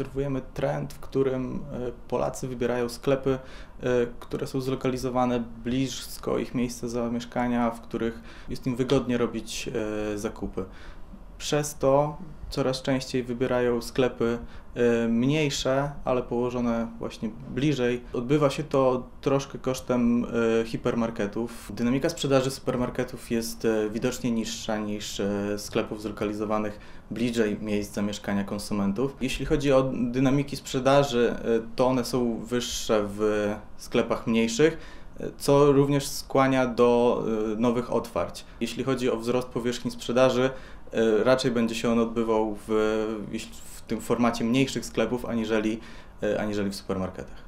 obserwujemy trend, w którym Polacy wybierają sklepy, które są zlokalizowane blisko ich miejsca zamieszkania, w których jest im wygodnie robić zakupy. Przez to coraz częściej wybierają sklepy mniejsze, ale położone właśnie bliżej. Odbywa się to troszkę kosztem hipermarketów. Dynamika sprzedaży supermarketów jest widocznie niższa niż sklepów zlokalizowanych bliżej miejsc zamieszkania konsumentów. Jeśli chodzi o dynamiki sprzedaży, to one są wyższe w sklepach mniejszych, co również skłania do nowych otwarć. Jeśli chodzi o wzrost powierzchni sprzedaży, raczej będzie się on odbywał w tym formacie mniejszych sklepów aniżeli w supermarketach.